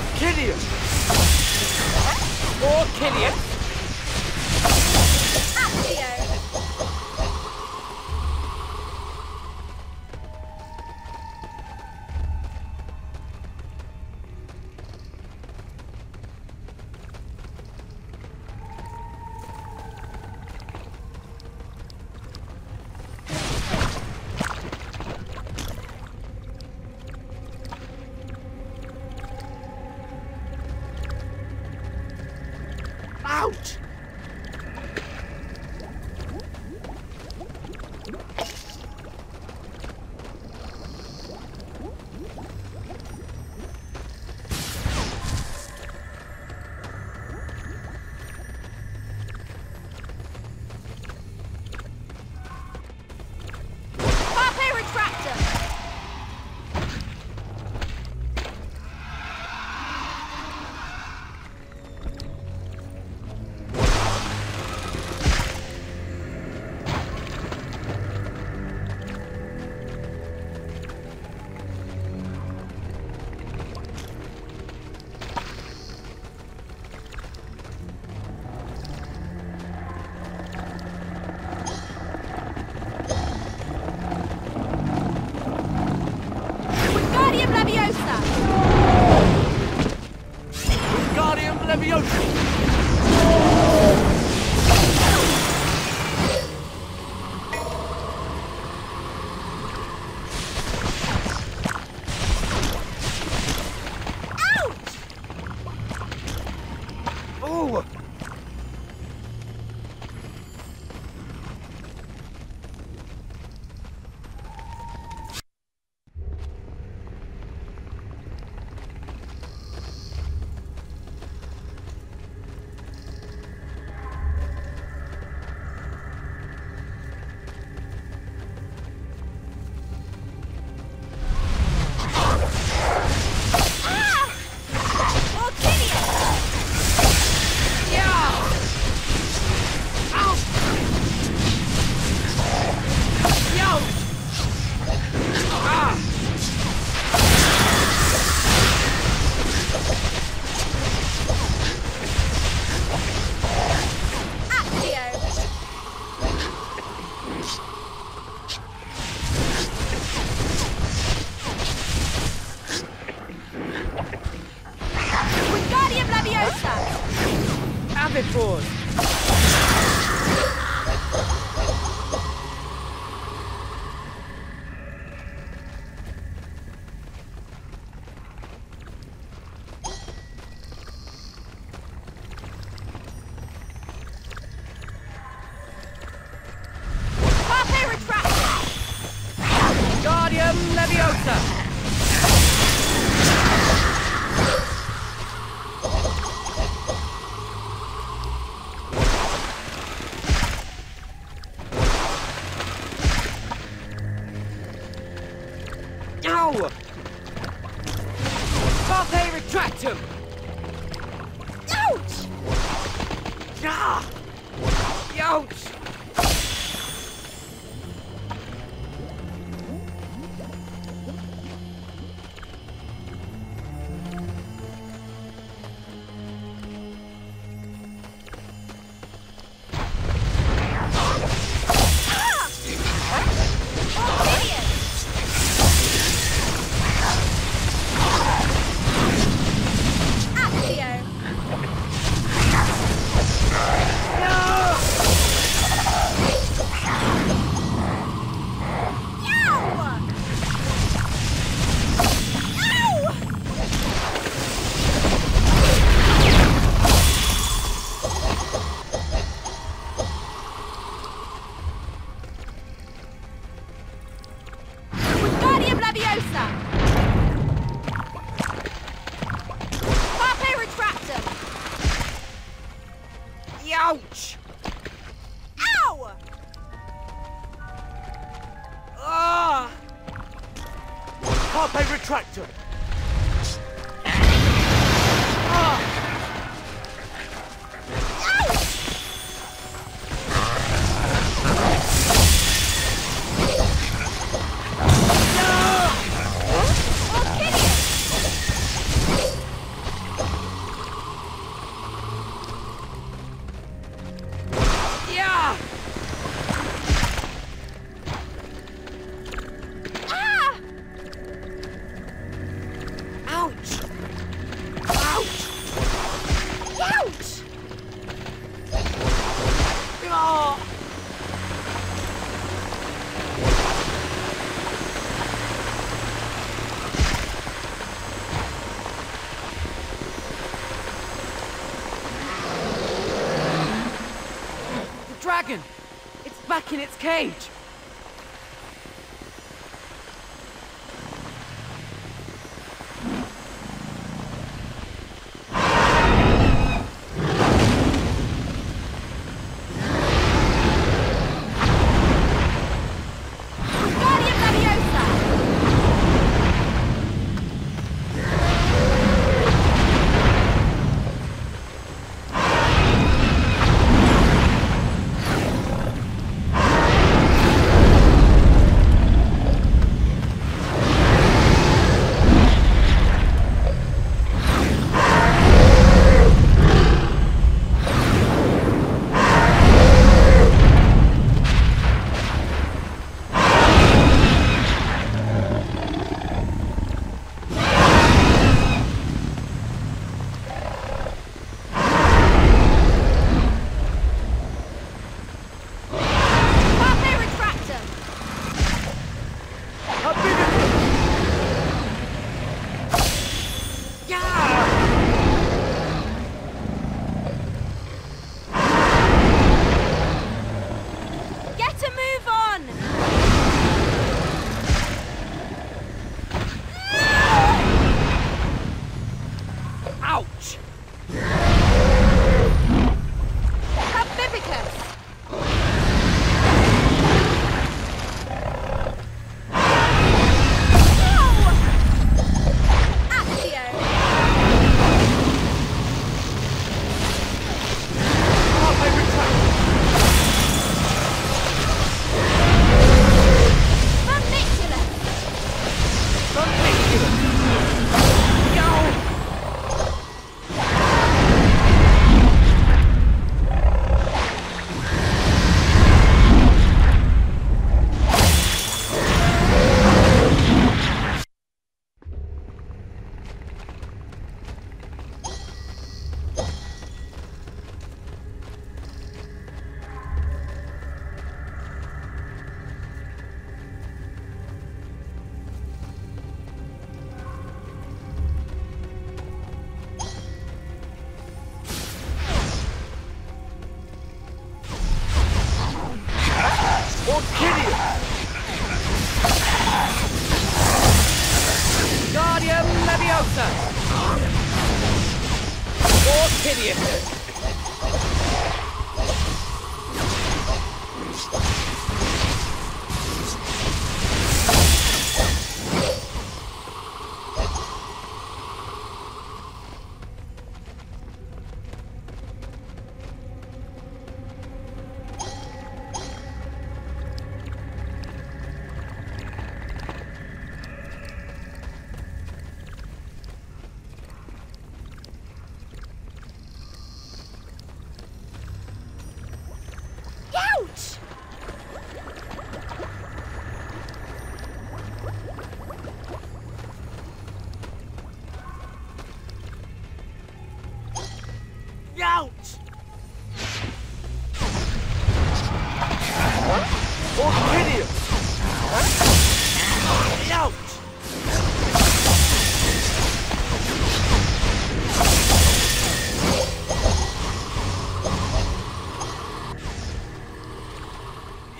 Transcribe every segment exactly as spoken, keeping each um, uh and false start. Or kill you! Or kill you! Carpe Retractum! Ouch! Ah! Ouch! Carpe Retractum! Ah! No! No! I'll kill you! dragon! It's back in its cage!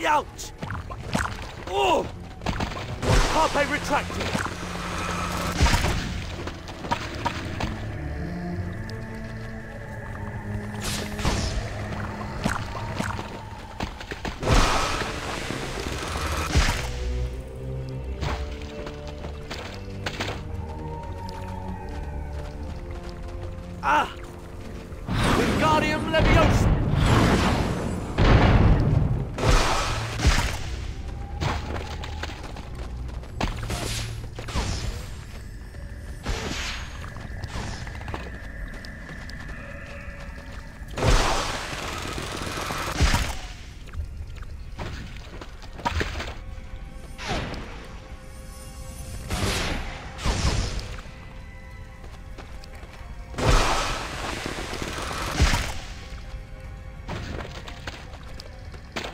Ouch! Oh! Carpe Retractum! Ah! Wingardium Leviosa!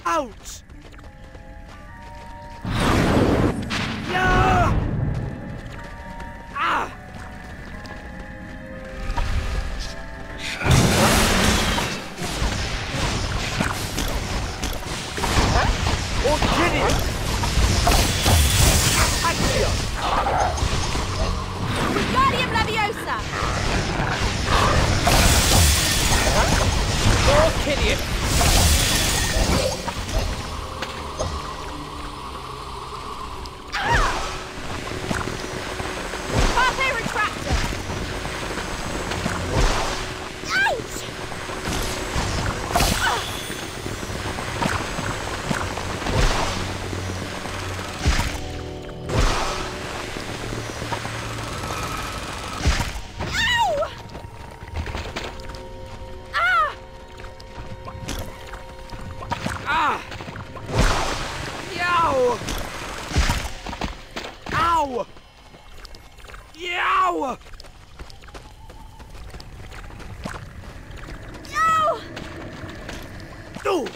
Ouch! Yeah! Ah! Yow! No! Ooh.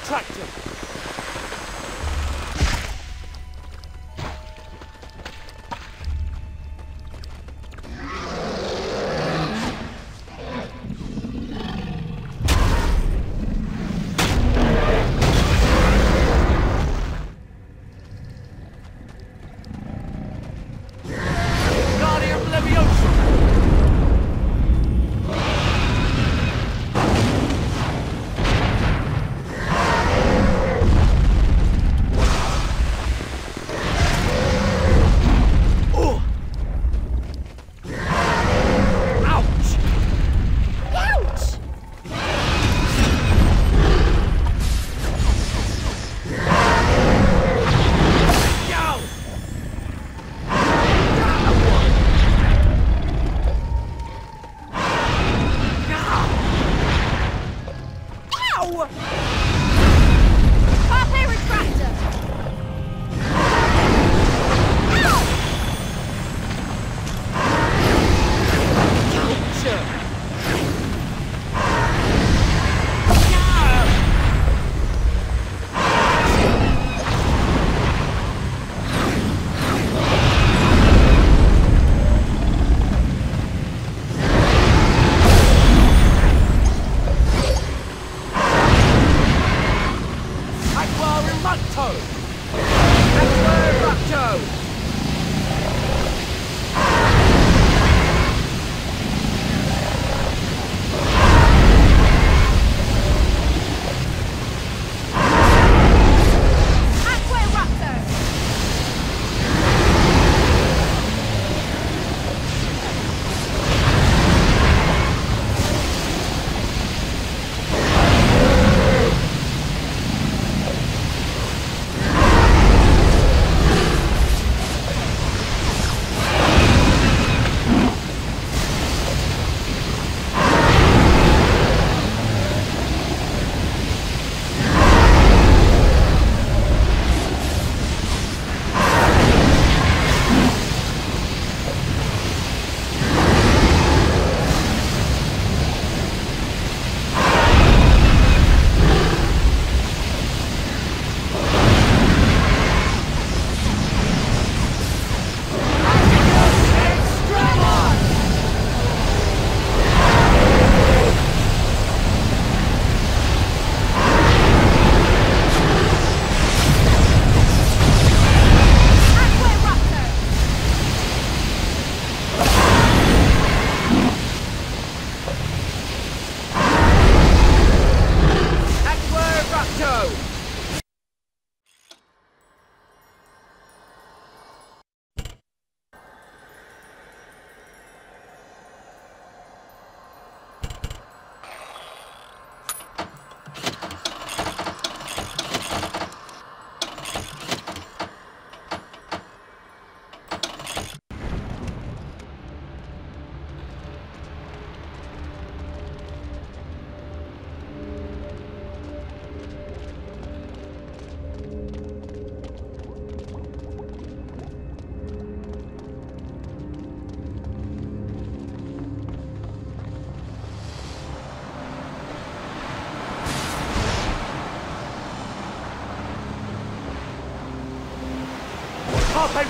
Carpe Retractum. Wingardium Leviosa. Carpe Retractum! Carpe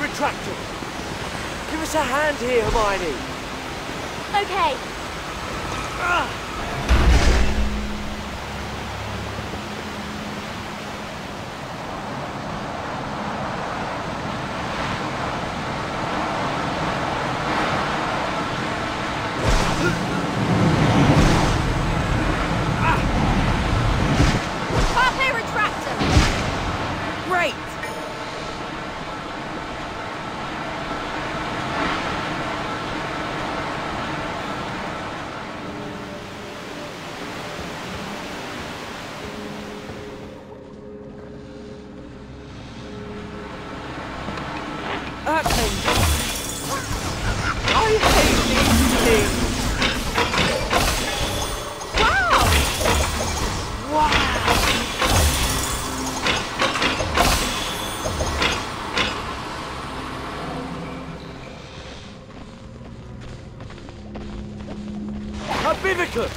Retractum! Give us a hand here, Hermione! Okay. Ah. Vivicus!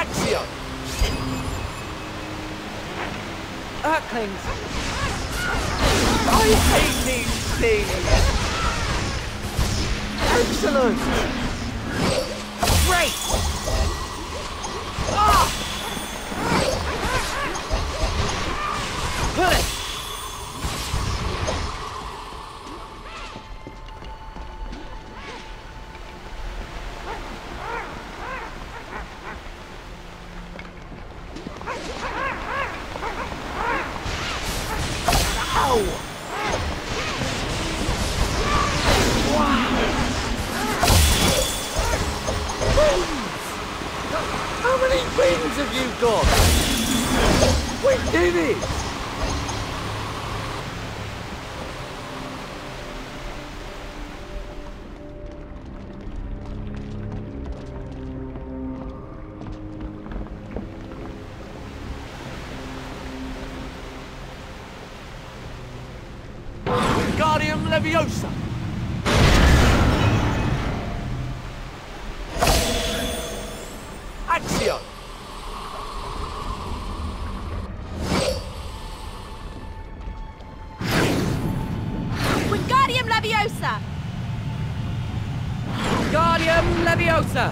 Axios! Earthlings! I hate these things! Excellent! Great! Ah! Push! Have you got? We did it! Wingardium Leviosa! Axios! Wingardium Leviosa! Wingardium Leviosa!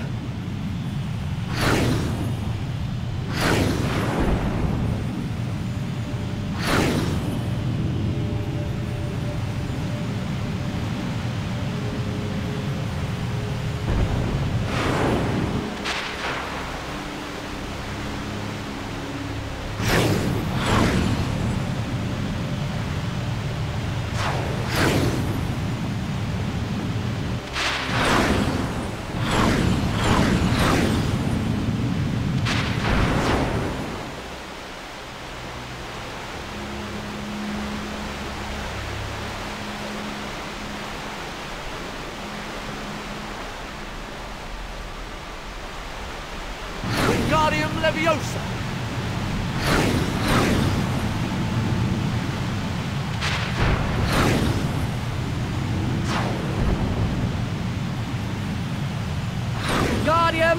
Wingardium Leviosa! Wingardium Leviosa!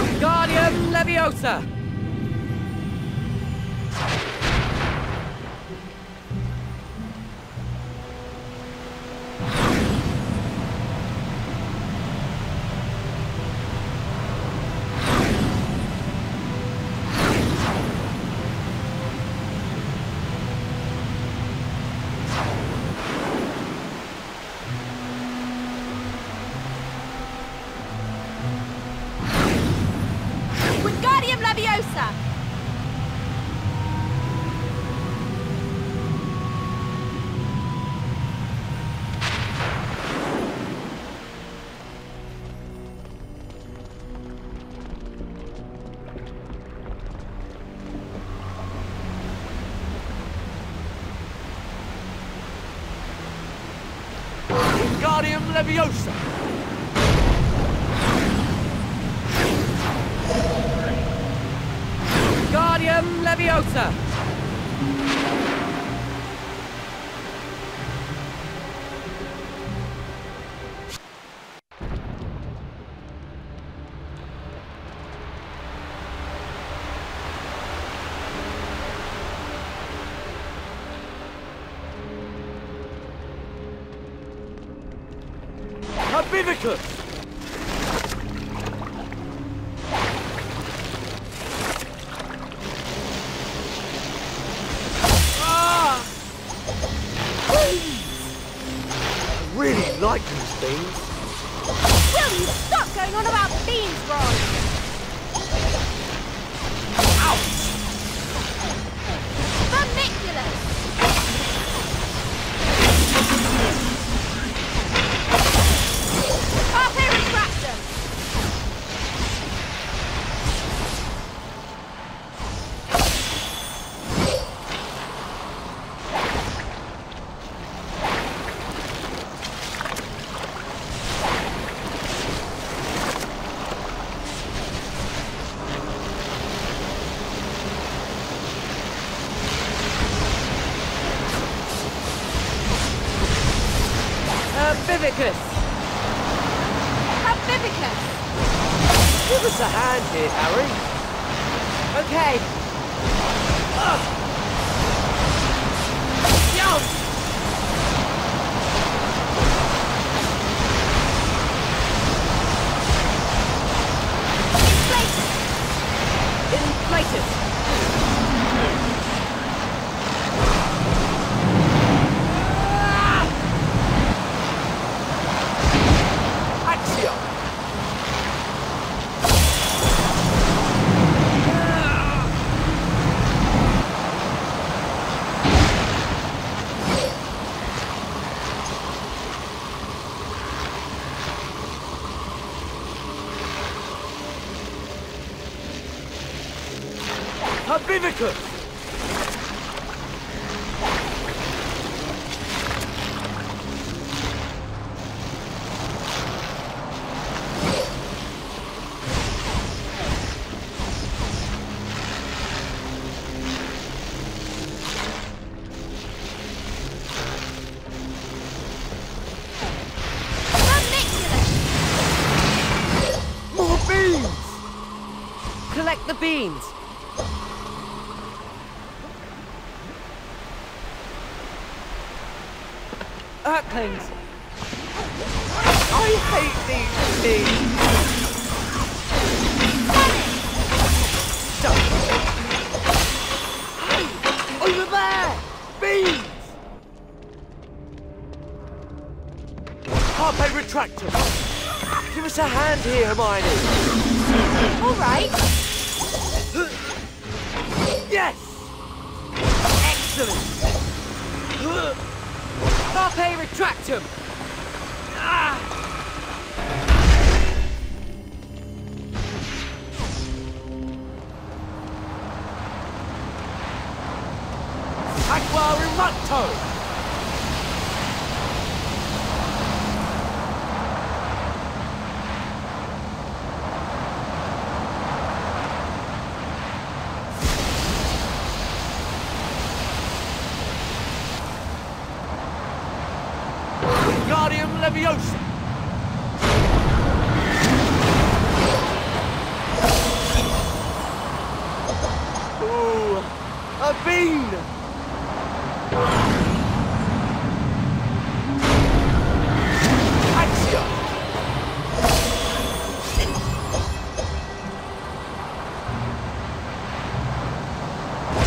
Wingardium Leviosa! Wingardium Leviosa. Wingardium Leviosa. Vivicus! Ah! I really like these things. Will you stop going on about beans, Ron? Ouch! Vermiculus! Carpe Retractum! Vivicus! Give us a hand here, Harry. Okay. Ugh. Yum! Inflated. Inflated. Ah! Axios. Vivicus! More beans! Collect the beans! Earthlings. I hate these things. Hey, over there! Beans! Carpe Retractum. Give us a hand here, Hermione. All right. Yes! Excellent! Carpe Retractum! Ah! Aqua Rimato! Leviosa! Ooh! A bean! Axios!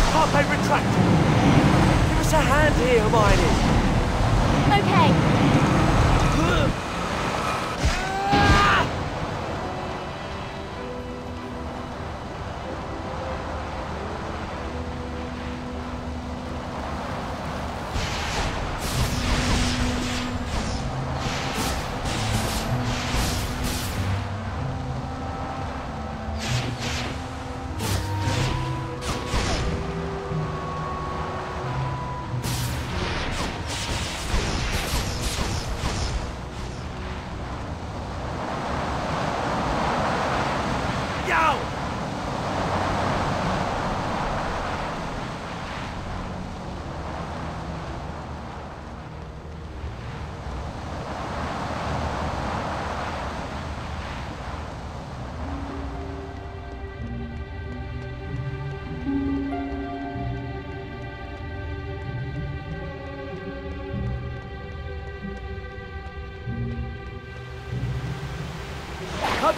Carpe Retractum! Give us a hand here, Hermione! Okay.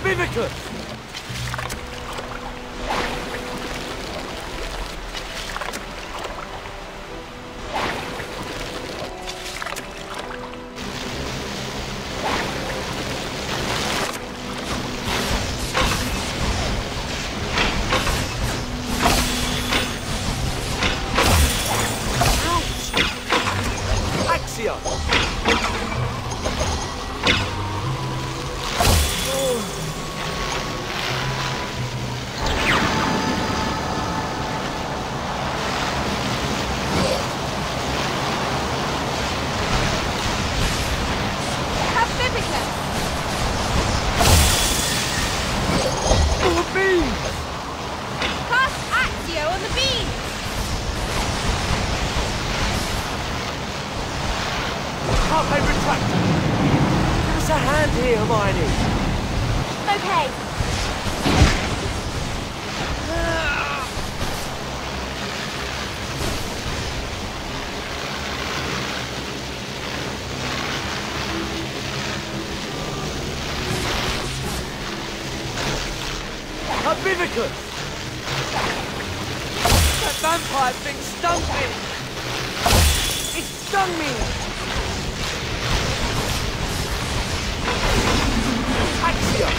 Vivicus! That vampire thing stung me! It stung me! Axios!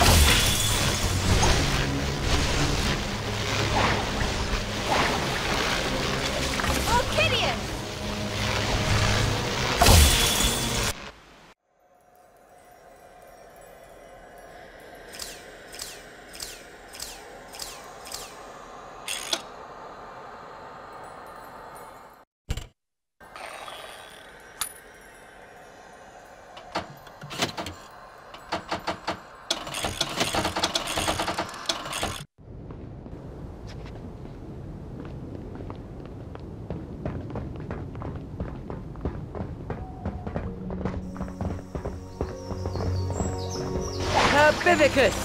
Orchidian! Vivicus!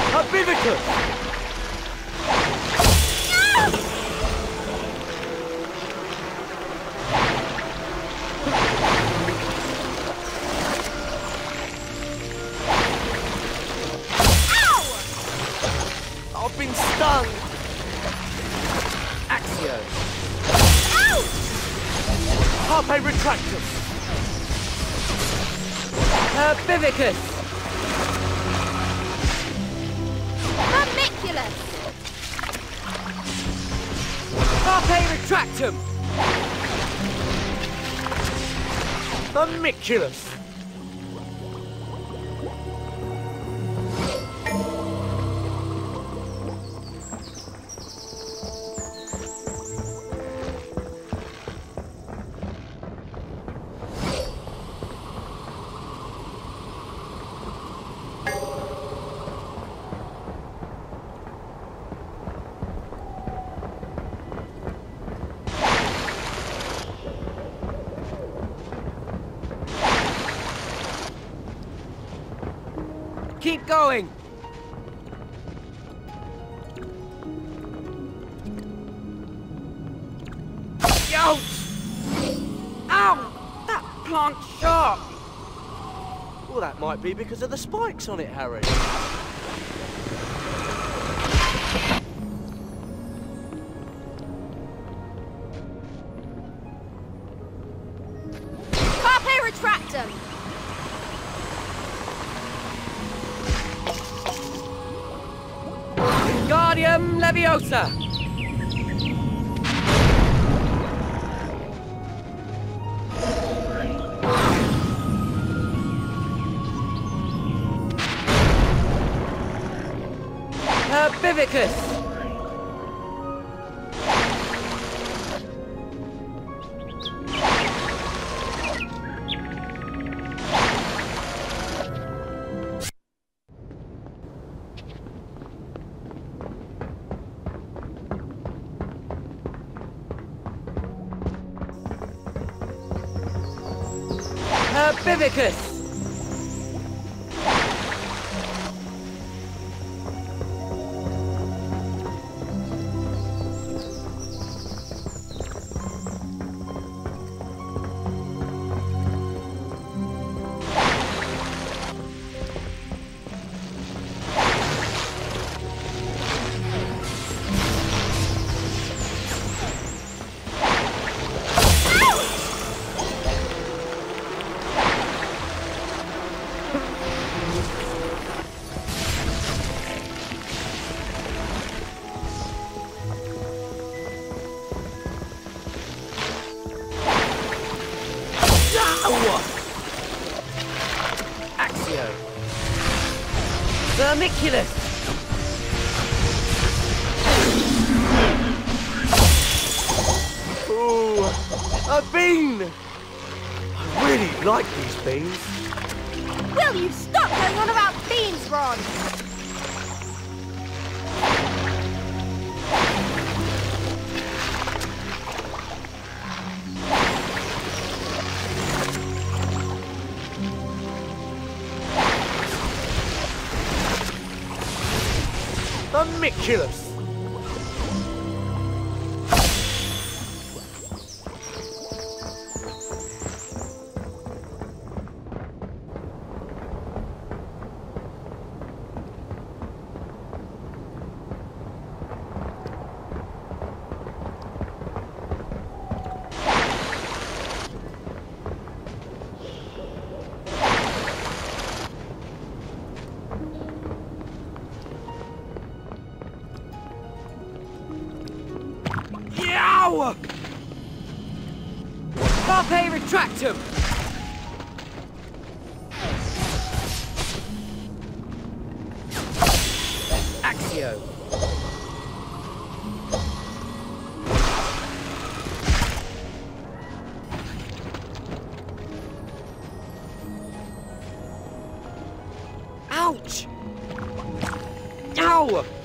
Carpe Retractum! Herbivicus! Vermiculus! Carpe Retractum! Vermiculus! Keep going! Ouch! Ow! That plant's sharp! Well, that might be because of the spikes on it, Harry. Carpe Retractum! Wingardium Leviosa! Herbivicus! Herbivicus! Axio. Vermiculus. Ooh, a bean! I really like these beans. Will you stop going on about beans, Ron? Vermiculus. Carpe Retractum! Axio. Ouch! Ow!